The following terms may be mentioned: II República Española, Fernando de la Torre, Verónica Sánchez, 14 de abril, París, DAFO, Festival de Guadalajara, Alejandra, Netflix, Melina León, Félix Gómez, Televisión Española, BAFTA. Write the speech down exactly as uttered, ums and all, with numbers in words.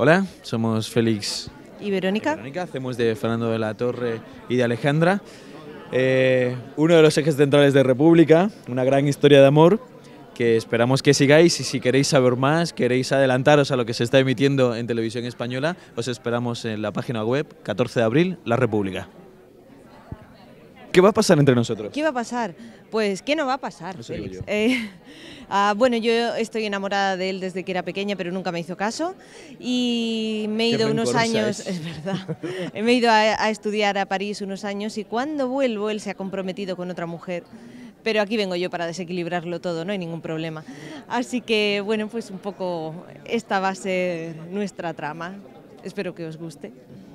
Hola, somos Félix y Verónica. Y Verónica, hacemos de Fernando de la Torre y de Alejandra. Eh, uno de los ejes centrales de República, una gran historia de amor que esperamos que sigáis, y si queréis saber más, queréis adelantaros a lo que se está emitiendo en Televisión Española, os esperamos en la página web catorce de abril, La República. ¿Qué va a pasar entre nosotros? ¿Qué va a pasar? Pues, ¿qué no va a pasar, Félix? Eh, ah, bueno, yo estoy enamorada de él desde que era pequeña, pero nunca me hizo caso. Y me he ido unos años, es verdad, me he ido a, a estudiar a París unos años, y cuando vuelvo él se ha comprometido con otra mujer. Pero aquí vengo yo para desequilibrarlo todo, no hay ningún problema. Así que, bueno, pues un poco esta va a ser nuestra trama. Espero que os guste.